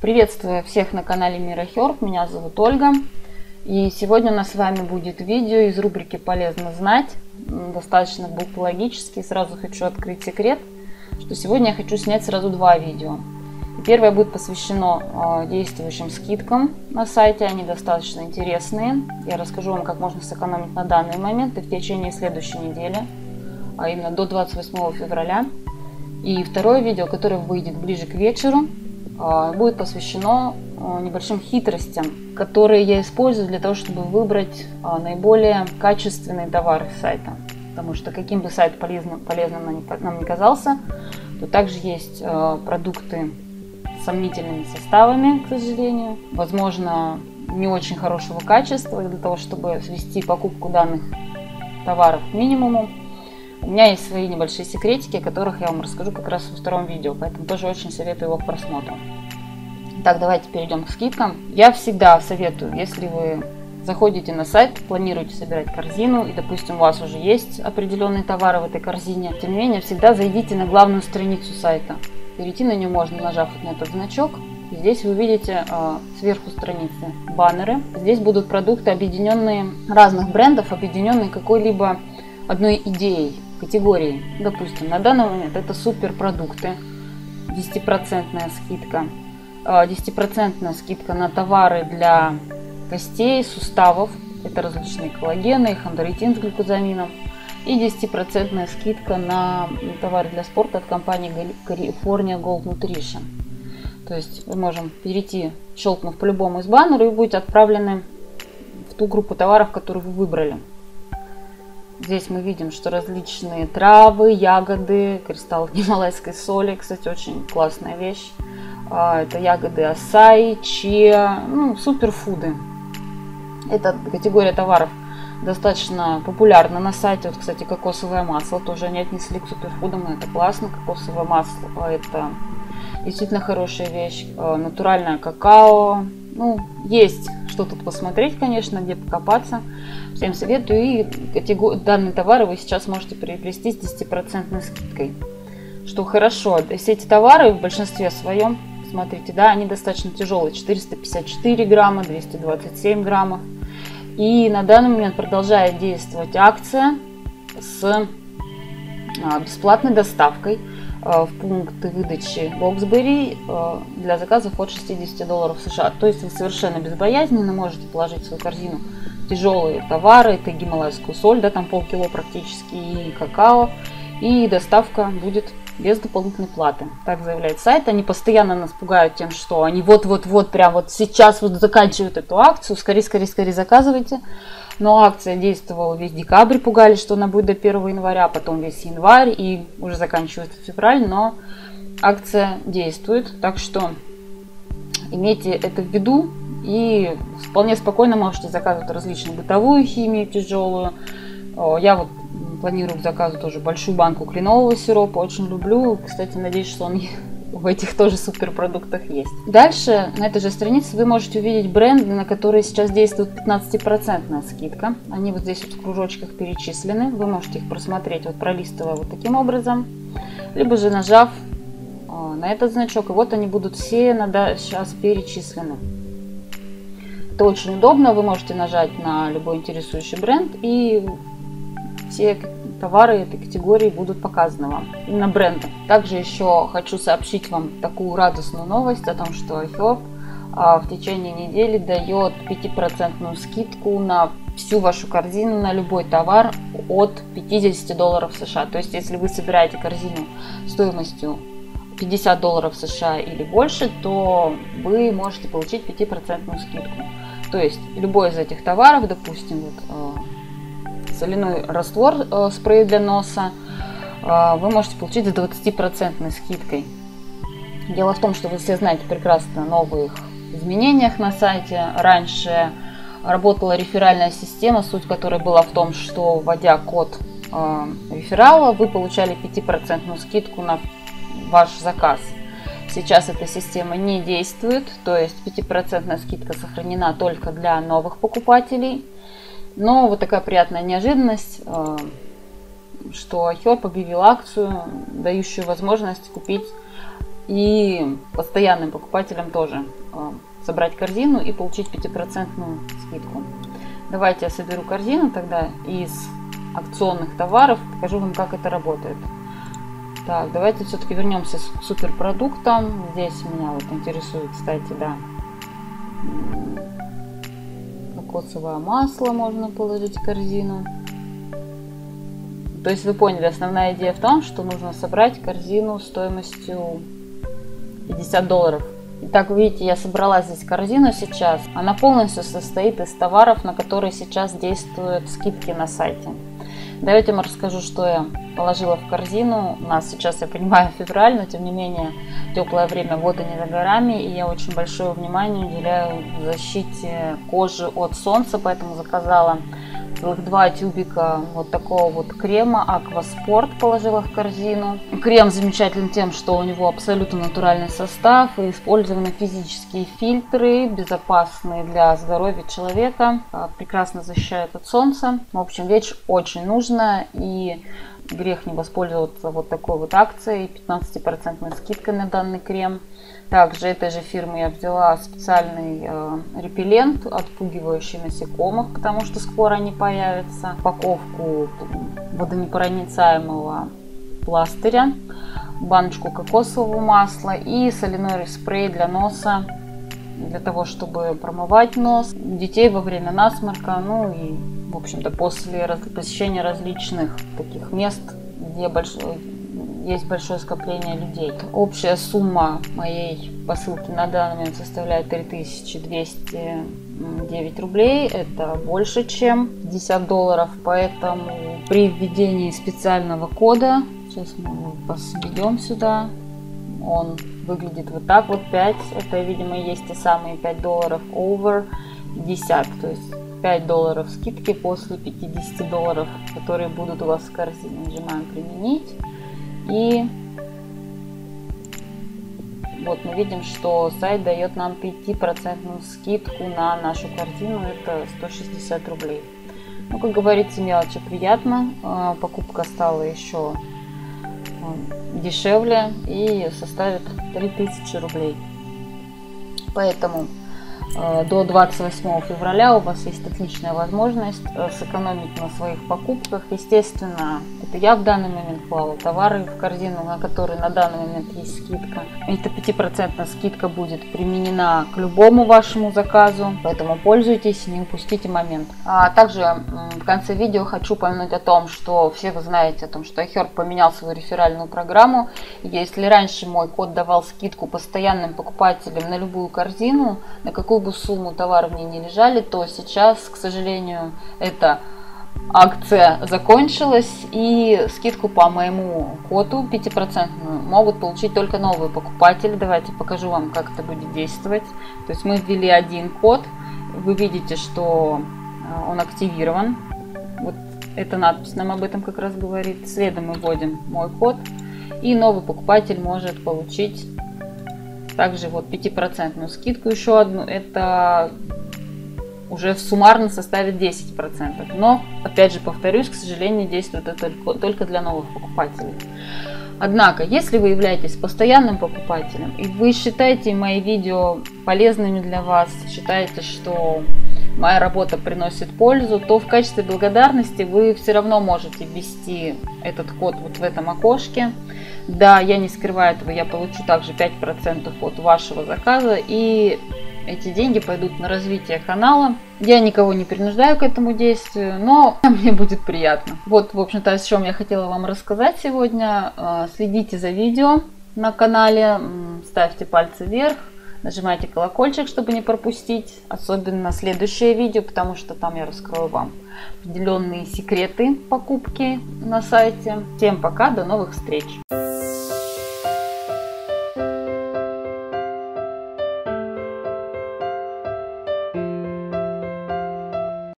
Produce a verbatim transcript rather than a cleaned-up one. Приветствую всех на канале Мира Херб, меня зовут Ольга. И сегодня у нас с вами будет видео из рубрики «Полезно знать», достаточно буквы логические. Сразу хочу открыть секрет, что сегодня я хочу снять сразу два видео. Первое будет посвящено действующим скидкам на сайте, они достаточно интересные. Я расскажу вам, как можно сэкономить на данный момент и в течение следующей недели, а именно до двадцать восьмого февраля. И второе видео, которое выйдет ближе к вечеру, будет посвящено небольшим хитростям, которые я использую для того, чтобы выбрать наиболее качественные товары с сайта. Потому что каким бы сайт полезным, полезным нам ни казался, то также есть продукты с сомнительными составами, к сожалению. Возможно, не очень хорошего качества. И для того, чтобы свести покупку данных товаров к минимуму, у меня есть свои небольшие секретики, о которых я вам расскажу как раз во втором видео, поэтому тоже очень советую его к просмотру. Так, давайте перейдем к скидкам. Я всегда советую, если вы заходите на сайт, планируете собирать корзину, и, допустим, у вас уже есть определенные товары в этой корзине, тем не менее, всегда зайдите на главную страницу сайта. Перейти на нее можно, нажав на этот значок. Здесь вы видите э, сверху страницы баннеры. Здесь будут продукты, объединенные разных брендов, объединенные какой-либо одной идеей, категории. Допустим, на данный момент это суперпродукты, десятипроцентная скидка, десятипроцентная скидка на товары для костей, суставов, это различные коллагены, хондритин с глюкозамином, и десятипроцентная скидка на товары для спорта от компании California Gold Nutrition. То есть мы можем перейти, щелкнув по любому из баннеров, и будете отправлены в ту группу товаров, которую вы выбрали. Здесь мы видим, что различные травы, ягоды, кристалл гималайской соли, кстати, очень классная вещь. Это ягоды асаи, чиа, ну, суперфуды. Эта категория товаров достаточно популярна на сайте. Вот, кстати, кокосовое масло тоже они отнесли к суперфудам, это классно. Кокосовое масло – это действительно хорошая вещь. Натуральное какао. Ну, есть что тут посмотреть, конечно, где покопаться. Всем советую. И категор... данные товары вы сейчас можете приобрести с десятипроцентной скидкой. Что хорошо. Все эти товары в большинстве своем, смотрите, да, они достаточно тяжелые. четыреста пятьдесят четыре грамма, двести двадцать семь граммов. И на данный момент продолжает действовать акция с бесплатной доставкой в пункты выдачи Boxberry для заказов от шестидесяти долларов США. То есть вы совершенно безбоязненно можете положить в свою корзину тяжелые товары, это гималайскую соль, да, там полкило практически, и какао, и доставка будет без дополнительной платы. Так заявляет сайт. Они постоянно нас пугают тем, что они вот-вот-вот, прям вот сейчас вот заканчивают эту акцию, скорее-скорее-скорее заказывайте. Но акция действовала весь декабрь, пугали, что она будет до первого января, потом весь январь и уже заканчивается февраль, но акция действует. Так что имейте это в виду и вполне спокойно можете заказывать различную бытовую химию тяжелую. Я вот планирую к заказу тоже большую банку кленового сиропа, очень люблю. Кстати, надеюсь, что он в этих тоже суперпродуктах есть. Дальше на этой же странице вы можете увидеть бренды, на которые сейчас действует пятнадцатипроцентная скидка. Они вот здесь вот в кружочках перечислены. Вы можете их просмотреть, вот пролистывая вот таким образом, либо же нажав на этот значок. И вот они будут все надо сейчас перечислены. Это очень удобно. Вы можете нажать на любой интересующий бренд, и все товары этой категории будут показаны вам, именно бренды. Также еще хочу сообщить вам такую радостную новость о том, что iHerb в течение недели дает пятипроцентную скидку на всю вашу корзину, на любой товар от пятидесяти долларов США. То есть, если вы собираете корзину стоимостью пятьдесят долларов США или больше, то вы можете получить пятипроцентную скидку. То есть, любой из этих товаров, допустим, вот, соляной раствор, э, спрей для носа, э, вы можете получить с двадцатипроцентной скидкой. Дело в том, что вы все знаете прекрасно о новых изменениях на сайте. Раньше работала реферальная система, суть которой была в том, что, вводя код э, реферала, вы получали пятипроцентную скидку на ваш заказ. Сейчас эта система не действует, то есть пятипроцентная скидка сохранена только для новых покупателей. Но вот такая приятная неожиданность, что iHerb объявил акцию, дающую возможность купить и постоянным покупателям тоже собрать корзину и получить пятипроцентную скидку. Давайте я соберу корзину тогда из акционных товаров, покажу вам, как это работает. Так, давайте все-таки вернемся к суперпродуктам. Здесь меня вот интересует, кстати, да, кокосовое масло можно положить в корзину. То есть вы поняли, основная идея в том, что нужно собрать корзину стоимостью пятьдесят долларов. Итак, вы видите, я собрала здесь корзину сейчас. Она полностью состоит из товаров, на которые сейчас действуют скидки на сайте. Давайте я вам расскажу, что я положила в корзину. У нас сейчас, я понимаю, февраль, но тем не менее теплое время года не за горами. И я очень большое внимание уделяю защите кожи от солнца, поэтому заказала целых два тюбика вот такого вот крема Акваспорт, положила в корзину. Крем замечателен тем, что у него абсолютно натуральный состав, и использованы физические фильтры, безопасные для здоровья человека, прекрасно защищают от солнца. В общем, вещь очень нужна, и грех не воспользоваться вот такой вот акцией, пятнадцати процентной скидкой на данный крем. Также этой же фирмы я взяла специальный э, репеллент, отпугивающий насекомых, потому что скоро они появятся. Упаковку водонепроницаемого пластыря, баночку кокосового масла и соляной спрей для носа, для того, чтобы промывать нос детей во время насморка, ну и, в общем-то, после посещения различных таких мест, где большой... есть большое скопление людей. Общая сумма моей посылки на данный момент составляет три тысячи двести девять рублей. Это больше, чем пятьдесят долларов. Поэтому при введении специального кода, сейчас мы его введем сюда, он выглядит вот так вот, пять. Это, видимо, есть те самые пять долларов over десять. То есть пять долларов скидки после пятидесяти долларов, которые будут у вас в корзине. Нажимаем применить. И вот мы видим, что сайт дает нам пятипроцентную скидку на нашу корзину, это сто шестьдесят рублей. Ну, как говорится, мелочи приятно, покупка стала еще дешевле и составит три тысячи рублей. Поэтому до двадцать восьмого февраля у вас есть отличная возможность сэкономить на своих покупках. Естественно, это я в данный момент клала товары в корзину, на которые на данный момент есть скидка. Эта пятипроцентная скидка будет применена к любому вашему заказу, поэтому пользуйтесь, не упустите момент. А также в конце видео хочу упомянуть о том, что все вы знаете о том, что iHerb поменял свою реферальную программу. Если раньше мой код давал скидку постоянным покупателям на любую корзину, на какую бы сумму товара мне не лежали, то сейчас, к сожалению, эта акция закончилась, и скидку по моему коду пятипроцентную могут получить только новые покупатели. Давайте покажу вам, как это будет действовать. То есть мы ввели один код, вы видите, что он активирован, вот эта надпись нам об этом как раз говорит. Следом мы вводим мой код, и новый покупатель может получить также вот пятипроцентную скидку еще одну, это уже суммарно составит десять процентов. Но, опять же повторюсь, к сожалению, действует это только для новых покупателей. Однако, если вы являетесь постоянным покупателем и вы считаете мои видео полезными для вас, считаете, что моя работа приносит пользу, то в качестве благодарности вы все равно можете ввести этот код вот в этом окошке. Да, я не скрываю этого, я получу также пять процентов от вашего заказа, и эти деньги пойдут на развитие канала. Я никого не принуждаю к этому действию, но мне будет приятно. Вот, в общем-то, о чем я хотела вам рассказать сегодня. Следите за видео на канале, ставьте пальцы вверх. Нажимайте колокольчик, чтобы не пропустить, особенно следующее видео, потому что там я раскрою вам определенные секреты покупки на сайте. Всем пока, до новых встреч!